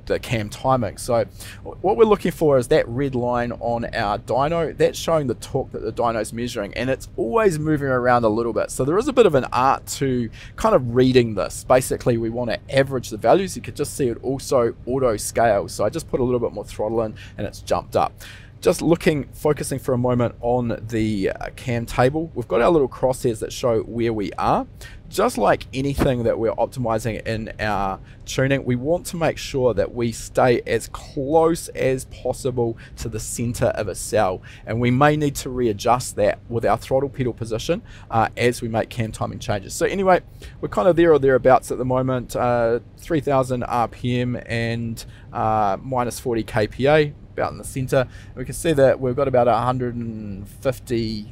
the cam timing. So what we're looking for is that red line on our dyno. That's showing the torque that the dyno is measuring, and it's always moving around a little bit. So there is a bit of an art to kind of reading this. Basically, we want to average the values. You could just see it also auto scales. So I just put a little bit more throttle in, and it's jumped up. Just looking, focusing for a moment on the uh, cam table, we've got our little crosshairs that show where we are. Just like anything that we're optimizing in our tuning, we want to make sure that we stay as close as possible to the center of a cell. And we may need to readjust that with our throttle pedal position uh, as we make cam timing changes. So anyway, we're kind of there or thereabouts at the moment, uh, three thousand R P M and uh, minus forty K P A. Out in the center, we can see that we've got about one hundred fifty-five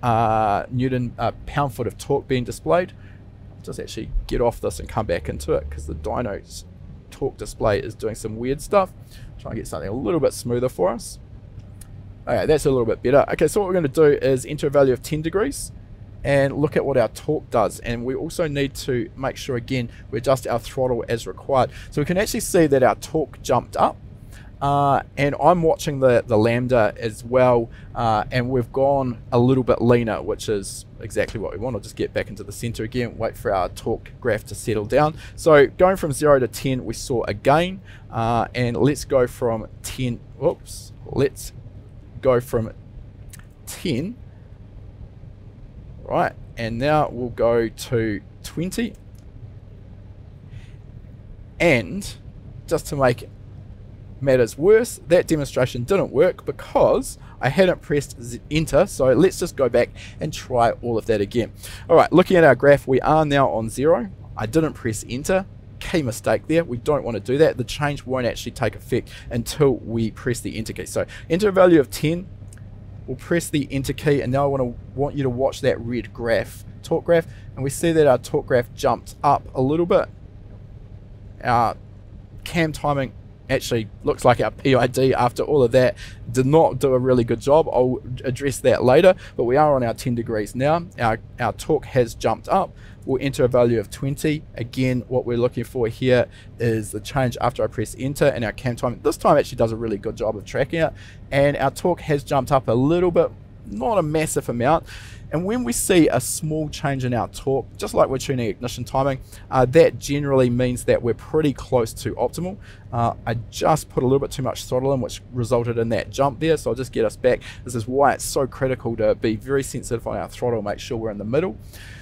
uh, Newton uh, pound foot of torque being displayed. I'll just actually get off this and come back into it, because the dyno's torque display is doing some weird stuff. Try and get something a little bit smoother for us. Okay, that's a little bit better. Okay, so what we're going to do is enter a value of ten degrees, and look at what our torque does. And we also need to make sure, again, we adjust our throttle as required. So we can actually see that our torque jumped up. Uh, and I'm watching the, the lambda as well, uh, and we've gone a little bit leaner, which is exactly what we want. I'll just get back into the center again, wait for our torque graph to settle down. So going from zero to ten, we saw a gain, uh, and let's go from ten, oops, let's go from ten, right, and now we'll go to twenty, and just to make it matters worse, that demonstration didn't work because I hadn't pressed enter. So let's just go back and try all of that again. All right, looking at our graph, we are now on zero. I didn't press enter. Key mistake there. We don't want to do that. The change won't actually take effect until we press the enter key. So enter a value of ten, we'll press the enter key, and now I want to want you to watch that red graph, torque graph, and we see that our torque graph jumped up a little bit. Our cam timing actually looks like our P I D after all of that did not do a really good job. I'll address that later, but we are on our ten degrees now. Our, our torque has jumped up. We'll enter a value of twenty. Again, what we're looking for here is the change after I press enter, and our cam time, this time actually does a really good job of tracking it. And our torque has jumped up a little bit, not a massive amount. And when we see a small change in our torque, just like we're tuning ignition timing, uh, that generally means that we're pretty close to optimal. Uh, I just put a little bit too much throttle in, which resulted in that jump there, so I'll just get us back. This is why it's so critical to be very sensitive on our throttle, make sure we're in the middle.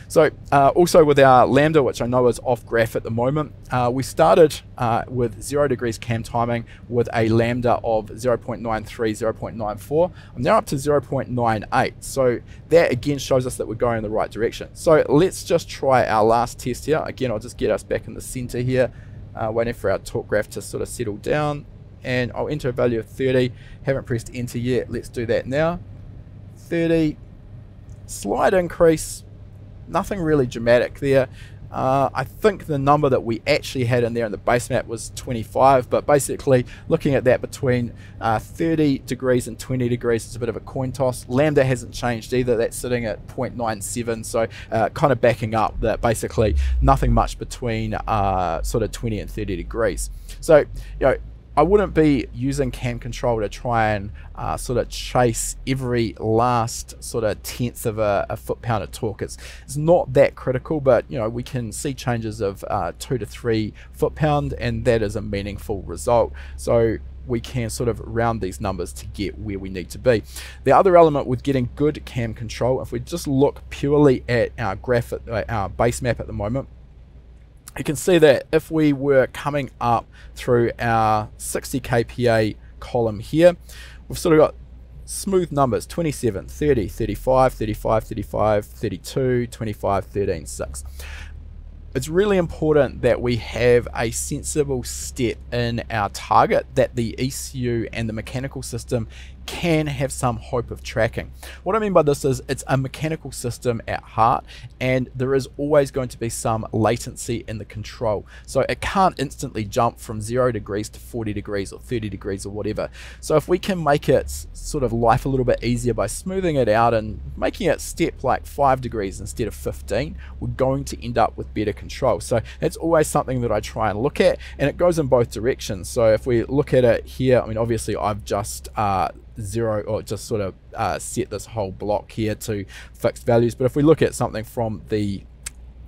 So uh, also with our lambda, which I know is off graph at the moment, uh, we started uh, with zero degrees cam timing with a lambda of zero point nine three, zero point nine four. I'm now up to zero point nine eight, so that again shows us that we're going in the right direction. So let's just try our last test here. Again, I'll just get us back in the center here, uh, waiting for our torque graph to sort of settle down, and I'll enter a value of thirty. Haven't pressed enter yet, let's do that now. thirty, slight increase, nothing really dramatic there. Uh, I think the number that we actually had in there in the base map was twenty-five, but basically looking at that between uh, thirty degrees and twenty degrees, it's a bit of a coin toss. Lambda hasn't changed either, that's sitting at zero point nine seven, so uh, kind of backing up that basically nothing much between uh, sort of twenty and thirty degrees. So, you know, I wouldn't be using cam control to try and uh, sort of chase every last sort of tenth of a, a foot-pound of torque. It's, it's not that critical, but you know, we can see changes of uh, two to three foot-pound, and that is a meaningful result. So we can sort of round these numbers to get where we need to be. The other element with getting good cam control, if we just look purely at our graph, uh, our base map at the moment, you can see that if we were coming up through our sixty K P A column here, we've sort of got smooth numbers, twenty-seven, thirty, thirty-five, thirty-five, thirty-five, thirty-two, twenty-five, thirteen, six. It's really important that we have a sensible step in our target that the E C U and the mechanical system can have some hope of tracking. What I mean by this is it's a mechanical system at heart, and there is always going to be some latency in the control. So it can't instantly jump from zero degrees to forty degrees or thirty degrees or whatever. So if we can make it sort of life a little bit easier by smoothing it out and making it step like five degrees instead of fifteen, we're going to end up with better control. So it's always something that I try and look at, and it goes in both directions. So if we look at it here, I mean, obviously I've just uh, zero or just sort of uh, set this whole block here to fixed values, but if we look at something from the,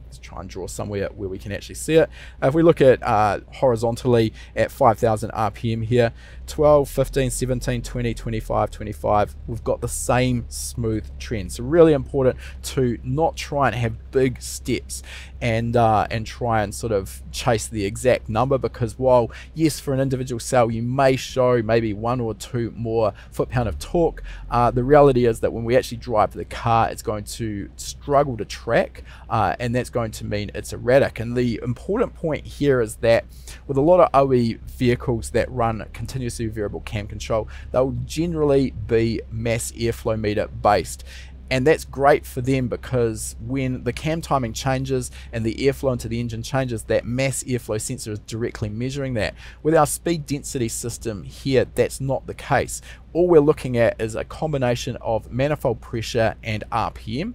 let's try and draw somewhere where we can actually see it, if we look at uh, horizontally at five thousand R P M here, twelve, fifteen, seventeen, twenty, twenty-five, twenty-five, we've got the same smooth trend. So really important to not try and have big steps and uh, and try and sort of chase the exact number, because while yes, for an individual cell you may show maybe one or two more foot-pound of torque, uh, the reality is that when we actually drive the car, it's going to struggle to track, uh, and that's going to mean it's erratic. And the important point here is that with a lot of O E vehicles that run continuously variable cam control, they'll generally be mass airflow meter based. And that's great for them, because when the cam timing changes and the airflow into the engine changes, that mass airflow sensor is directly measuring that. With our speed density system here, that's not the case. All we're looking at is a combination of manifold pressure and R P M,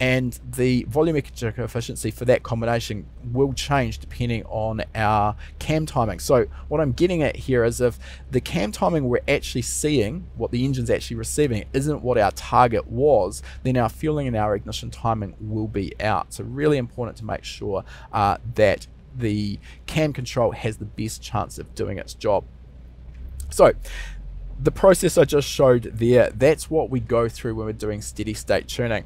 and the volumetric efficiency for that combination will change depending on our cam timing. So what I'm getting at here is if the cam timing we're actually seeing, what the engine's actually receiving, isn't what our target was, then our fueling and our ignition timing will be out. So really important to make sure uh, that the cam control has the best chance of doing its job. So the process I just showed there, that's what we go through when we're doing steady state tuning.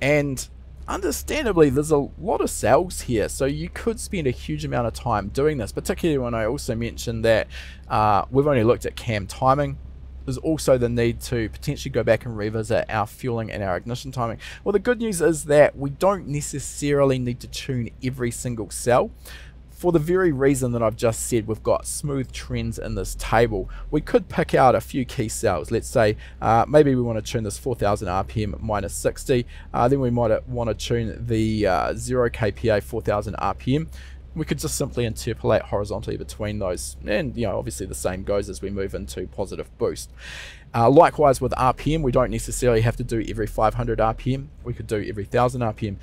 And understandably, there's a lot of cells here, so you could spend a huge amount of time doing this, particularly when I also mentioned that uh, we've only looked at cam timing. There's also the need to potentially go back and revisit our fueling and our ignition timing. Well, the good news is that we don't necessarily need to tune every single cell. For the very reason that I've just said, we've got smooth trends in this table. We could pick out a few key cells. Let's say uh, maybe we want to tune this four thousand R P M minus sixty. Uh, then we might want to tune the uh, zero K P A four thousand R P M. We could just simply interpolate horizontally between those, and you know, obviously the same goes as we move into positive boost. Uh, likewise with R P M, we don't necessarily have to do every five hundred R P M. We could do every one thousand R P M.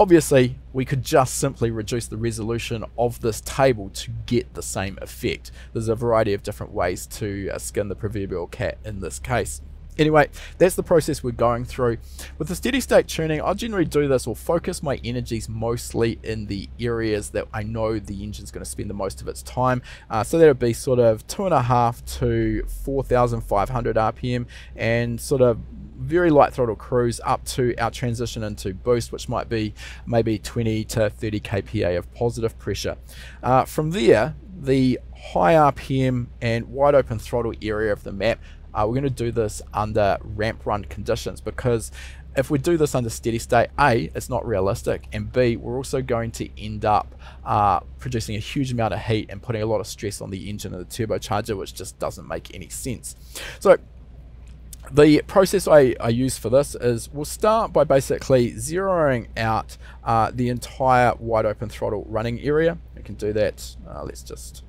Obviously, we could just simply reduce the resolution of this table to get the same effect. There's a variety of different ways to uh, skin the proverbial cat in this case. Anyway, that's the process we're going through. With the steady state tuning, I generally do this or focus my energies mostly in the areas that I know the engine's going to spend the most of its time. Uh, so that would be sort of two and a half to four thousand five hundred R P M, and sort of very light throttle cruise up to our transition into boost, which might be maybe twenty to thirty K P A of positive pressure. Uh, from there, the high R P M and wide open throttle area of the map, uh, we're going to do this under ramp run conditions, because if we do this under steady state, A, it's not realistic, and B, we're also going to end up uh, producing a huge amount of heat and putting a lot of stress on the engine and the turbocharger, which just doesn't make any sense. So the process I, I use for this is we'll start by basically zeroing out uh, the entire wide open throttle running area. We can do that. Uh, let's just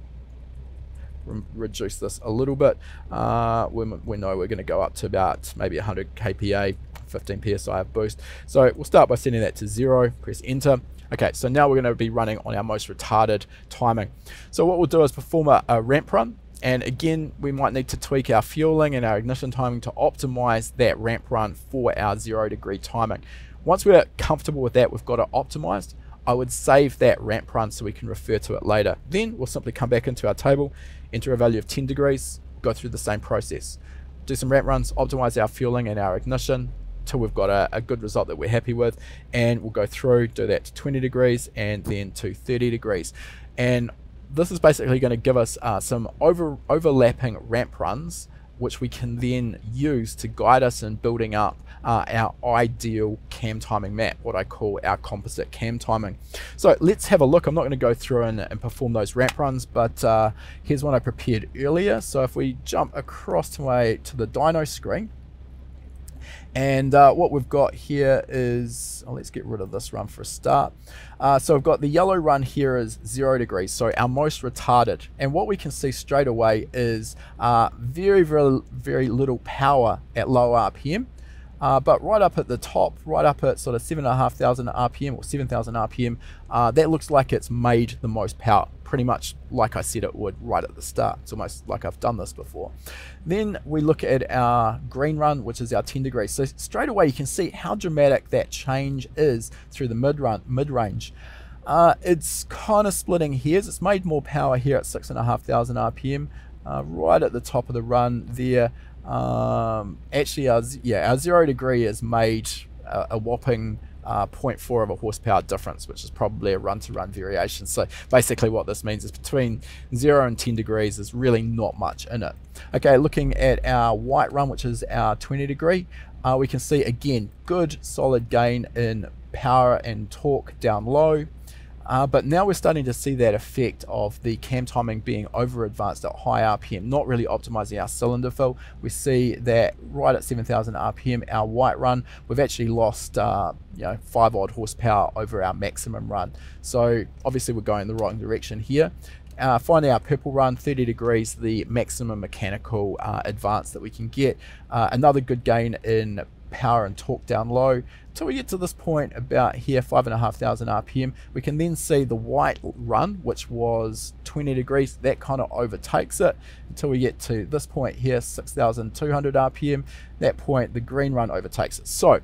re reduce this a little bit. Uh, we, we know we're going to go up to about maybe one hundred K P A, fifteen P S I of boost. So we'll start by setting that to zero, press enter. Okay, so now we're going to be running on our most retarded timing. So what we'll do is perform a, a ramp run. And again, we might need to tweak our fueling and our ignition timing to optimize that ramp run for our zero degree timing. Once we're comfortable with that, we've got it optimized, I would save that ramp run so we can refer to it later. Then we'll simply come back into our table, enter a value of ten degrees, go through the same process. Do some ramp runs, optimize our fueling and our ignition till we've got a, a good result that we're happy with. And we'll go through, do that to twenty degrees and then to thirty degrees. And this is basically going to give us uh, some over, overlapping ramp runs, which we can then use to guide us in building up uh, our ideal cam timing map, what I call our composite cam timing. So let's have a look. I'm not going to go through and, and perform those ramp runs, but uh, here's one I prepared earlier. So if we jump across to, my, to the dyno screen, and uh, what we've got here is, oh, let's get rid of this run for a start. Uh, so I've got the yellow run here is zero degrees, so our most retarded. And what we can see straight away is uh, very, very, very little power at low R P M. Uh, but right up at the top, right up at sort of seven thousand five hundred R P M or seven thousand R P M, uh, that looks like it's made the most power, pretty much like I said it would right at the start. It's almost like I've done this before. Then we look at our green run, which is our ten degrees. So straight away you can see how dramatic that change is through the mid run, mid range. Uh, it's kind of splitting hairs. It's made more power here at six thousand five hundred R P M, uh, right at the top of the run there. Um, actually, our, yeah, our zero degree is made a, a whopping Uh, zero point four of a horsepower difference, which is probably a run-to-run variation. So basically what this means is between zero and ten degrees is really not much in it. Okay, looking at our white run, which is our twenty degree, uh, we can see again good solid gain in power and torque down low, uh, but now we're starting to see that effect of the cam timing being over advanced at high R P M, not really optimizing our cylinder fill. We see that right at seven thousand R P M, our white run, we've actually lost uh, you know, five odd horsepower over our maximum run. So obviously we're going the wrong direction here. Uh, finally, our purple run, thirty degrees, the maximum mechanical uh, advance that we can get. Uh, another good gain in power and torque down low until we get to this point about here, five and a half thousand R P M. We can then see the white run, which was twenty degrees, that kind of overtakes it until we get to this point here, six thousand two hundred R P M. At that point, the green run overtakes it. So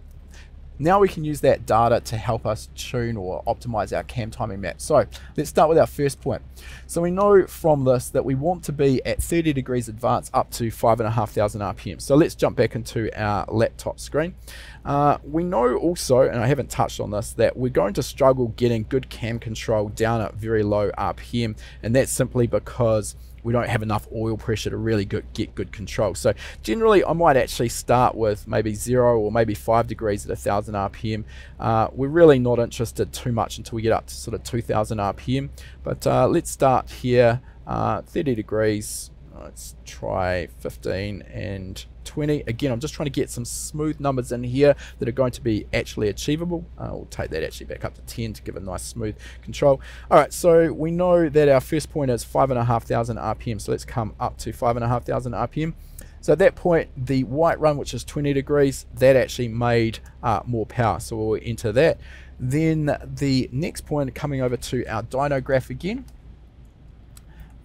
now we can use that data to help us tune or optimize our cam timing map. So let's start with our first point. So we know from this that we want to be at thirty degrees advance up to five and a half thousand R P M. So let's jump back into our laptop screen. Uh, we know also, and I haven't touched on this, that we're going to struggle getting good cam control down at very low R P M, and that's simply because we don't have enough oil pressure to really good, get good control. So generally I might actually start with maybe zero or maybe five degrees at one thousand R P M. Uh, we're really not interested too much until we get up to sort of two thousand R P M. But uh, let's start here, uh, thirty degrees, let's try fifteen and twenty. Again, I'm just trying to get some smooth numbers in here that are going to be actually achievable. Uh, we'll take that actually back up to ten to give a nice smooth control. All right, so we know that our first point is five and a half thousand R P M. So let's come up to five and a half thousand R P M. So at that point, the white run, which is twenty degrees, that actually made uh, more power. So we'll enter that. Then the next point, coming over to our dyno graph again,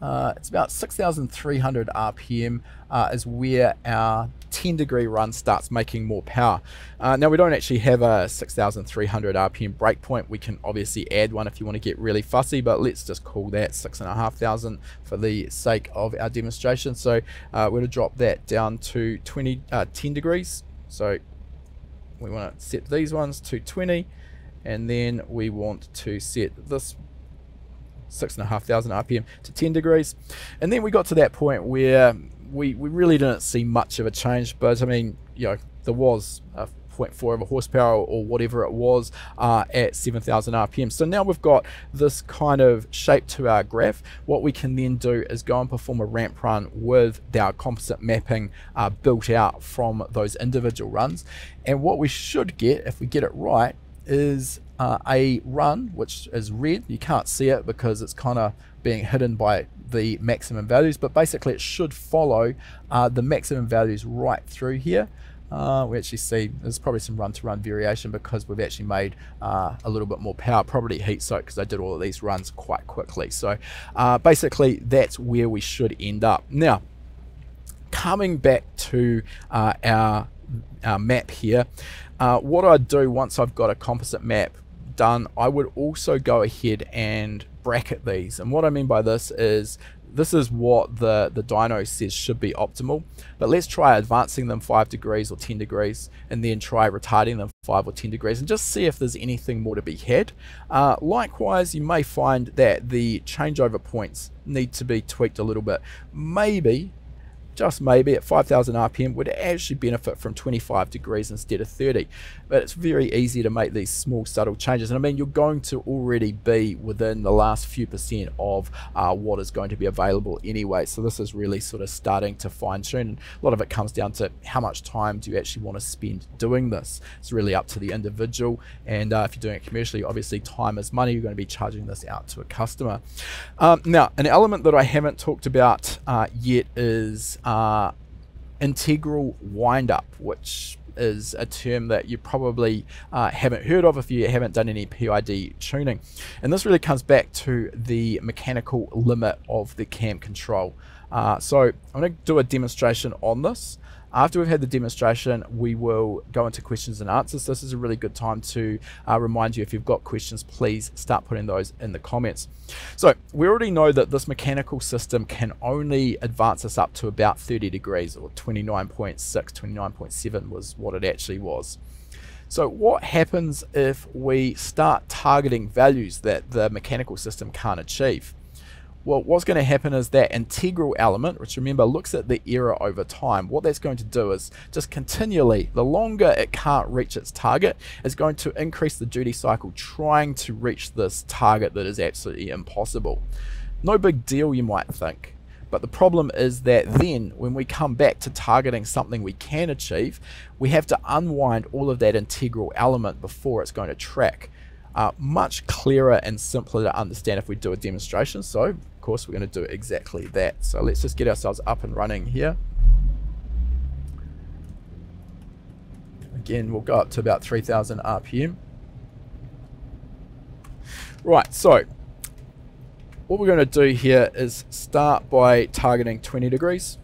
Uh, it's about six thousand three hundred R P M uh, is where our ten degree run starts making more power. Uh, now we don't actually have a six thousand three hundred R P M breakpoint. We can obviously add one if you want to get really fussy, but let's just call that six and a half thousand for the sake of our demonstration. So uh, we're going to drop that down to twenty, uh, ten degrees. So we want to set these ones to twenty, and then we want to set this six and a half thousand R P M to ten degrees. And then we got to that point where we, we really didn't see much of a change, but I mean, you know, there was a zero point four of a horsepower or whatever it was uh, at seven thousand R P M. So now we've got this kind of shape to our graph. What we can then do is go and perform a ramp run with our composite mapping uh, built out from those individual runs. And what we should get, if we get it right, is Uh, a run which is red. You can't see it because it's kind of being hidden by the maximum values, but basically it should follow uh, the maximum values right through here. Uh, we actually see there's probably some run-to-run variation because we've actually made uh, a little bit more power, probably heat soak, because I did all of these runs quite quickly. So uh, basically that's where we should end up. Now coming back to uh, our, our map here, uh, what I do once I've got a composite map done, I would also go ahead and bracket these. And what I mean by this is this is what the the dyno says should be optimal, but let's try advancing them five degrees or ten degrees, and then try retarding them five or ten degrees and just see if there's anything more to be had. Uh, likewise, you may find that the changeover points need to be tweaked a little bit. Maybe, just maybe, at five thousand R P M would actually benefit from twenty-five degrees instead of thirty. But it's very easy to make these small subtle changes, and I mean, you're going to already be within the last few percent of uh, what is going to be available anyway. So this is really sort of starting to fine tune. A lot of it comes down to how much time do you actually want to spend doing this. It's really up to the individual, and uh, if you're doing it commercially, obviously time is money. You're going to be charging this out to a customer. Um, now an element that I haven't talked about uh, yet is Uh, integral wind-up, which is a term that you probably uh, haven't heard of if you haven't done any P I D tuning. And this really comes back to the mechanical limit of the cam control. Uh, so I'm going to do a demonstration on this. After we've had the demonstration, we will go into questions and answers. This is a really good time to uh, remind you, if you've got questions, please start putting those in the comments. So we already know that this mechanical system can only advance us up to about thirty degrees, or twenty-nine point six, twenty-nine point seven was what it actually was. So what happens if we start targeting values that the mechanical system can't achieve? Well, what's going to happen is that integral element, which remember looks at the error over time, what that's going to do is just continually, the longer it can't reach its target, it's going to increase the duty cycle trying to reach this target that is absolutely impossible. No big deal, you might think. But the problem is that then when we come back to targeting something we can achieve, we have to unwind all of that integral element before it's going to track. Uh, much clearer and simpler to understand if we do a demonstration. So of course we're going to do exactly that. So let's just get ourselves up and running here. Again, we'll go up to about three thousand R P M. Right, so what we're going to do here is start by targeting twenty degrees.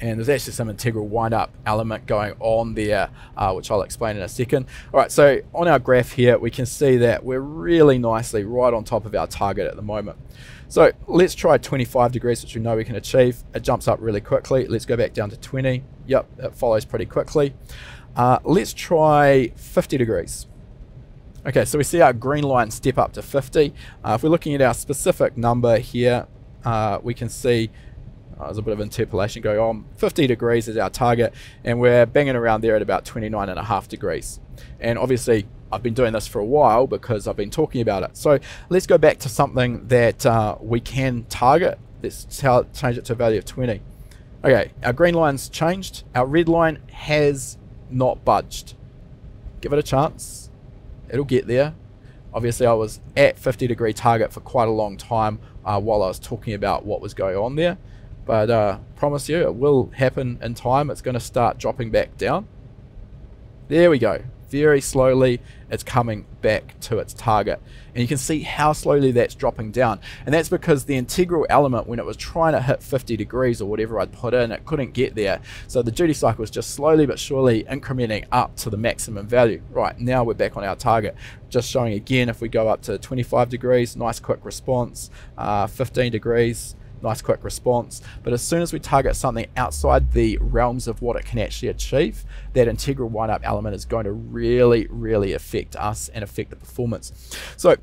And there's actually some integral wind-up element going on there, uh, which I'll explain in a second. All right, so on our graph here, we can see that we're really nicely right on top of our target at the moment. So let's try twenty-five degrees, which we know we can achieve. It jumps up really quickly. Let's go back down to twenty. Yep, it follows pretty quickly. Uh, let's try fifty degrees. Okay, so we see our green line step up to fifty. Uh, if we're looking at our specific number here, uh, we can see Uh, there's a bit of interpolation going on. fifty degrees is our target, and we're banging around there at about twenty-nine and a half degrees. And obviously, I've been doing this for a while because I've been talking about it. So let's go back to something that uh, we can target. Let's change it to a value of twenty. Okay, our green line's changed. Our red line has not budged. Give it a chance. It'll get there. Obviously, I was at fifty degree target for quite a long time uh, while I was talking about what was going on there. But uh, promise you, it will happen in time. It's going to start dropping back down. There we go. Very slowly, it's coming back to its target. And you can see how slowly that's dropping down. And that's because the integral element, when it was trying to hit fifty degrees or whatever I'd put in, it couldn't get there. So the duty cycle is just slowly but surely incrementing up to the maximum value. Right, now we're back on our target. Just showing again, if we go up to twenty-five degrees, nice quick response, uh, fifteen degrees. Nice quick response. But as soon as we target something outside the realms of what it can actually achieve, that integral wind-up element is going to really, really affect us and affect the performance. So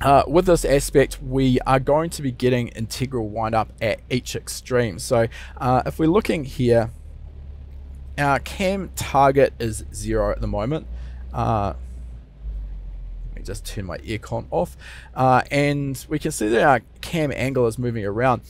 uh, with this aspect, we are going to be getting integral wind-up at each extreme. So uh, if we're looking here, our cam target is zero at the moment. Uh, just turn my aircon off, uh, and we can see that our cam angle is moving around.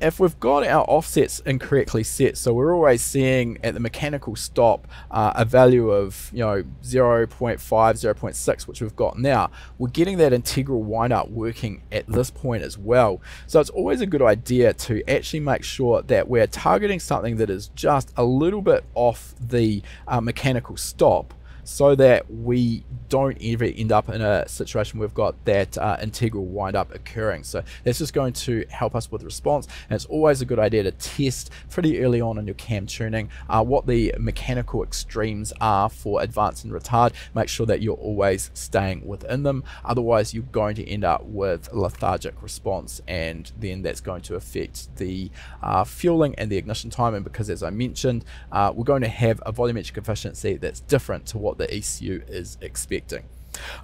If we've got our offsets incorrectly set, so we're always seeing at the mechanical stop uh, a value of, you know, zero point five, zero point six, which we've got now, we're getting that integral wind up working at this point as well. So it's always a good idea to actually make sure that we're targeting something that is just a little bit off the uh, mechanical stop, so that we don't ever end up in a situation where we've got that uh, integral wind-up occurring. So that's just going to help us with response, and it's always a good idea to test pretty early on in your cam tuning uh, what the mechanical extremes are for advance and retard. Make sure that you're always staying within them, otherwise you're going to end up with a lethargic response, and then that's going to affect the uh, fueling and the ignition time. And because, as I mentioned, uh, we're going to have a volumetric efficiency that's different to what the E C U is expecting.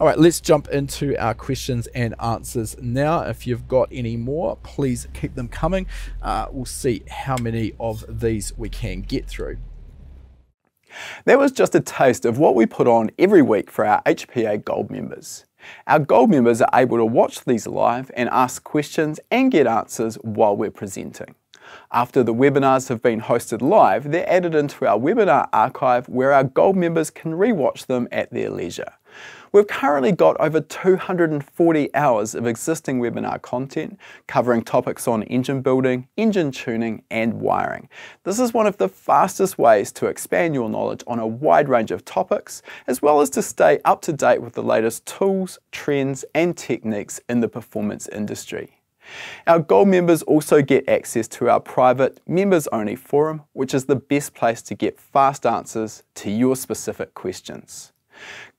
All right, let's jump into our questions and answers now. If you've got any more, please keep them coming. Uh, we'll see how many of these we can get through. That was just a taste of what we put on every week for our H P A Gold members. Our Gold members are able to watch these live and ask questions and get answers while we're presenting. After the webinars have been hosted live, they're added into our webinar archive where our Gold members can rewatch them at their leisure. We've currently got over two hundred forty hours of existing webinar content covering topics on engine building, engine tuning and wiring. This is one of the fastest ways to expand your knowledge on a wide range of topics, as well as to stay up to date with the latest tools, trends and techniques in the performance industry. Our Gold members also get access to our private members-only forum, which is the best place to get fast answers to your specific questions.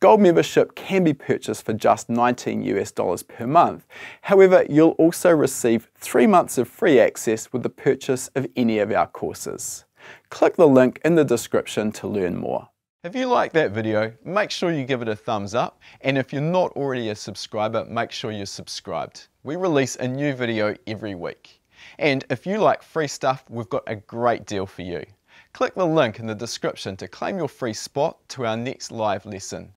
Gold membership can be purchased for just nineteen US dollars per month. However, you'll also receive three months of free access with the purchase of any of our courses. Click the link in the description to learn more. If you like that video, make sure you give it a thumbs up, and if you're not already a subscriber, make sure you're subscribed. We release a new video every week. And if you like free stuff, we've got a great deal for you. Click the link in the description to claim your free spot to our next live lesson.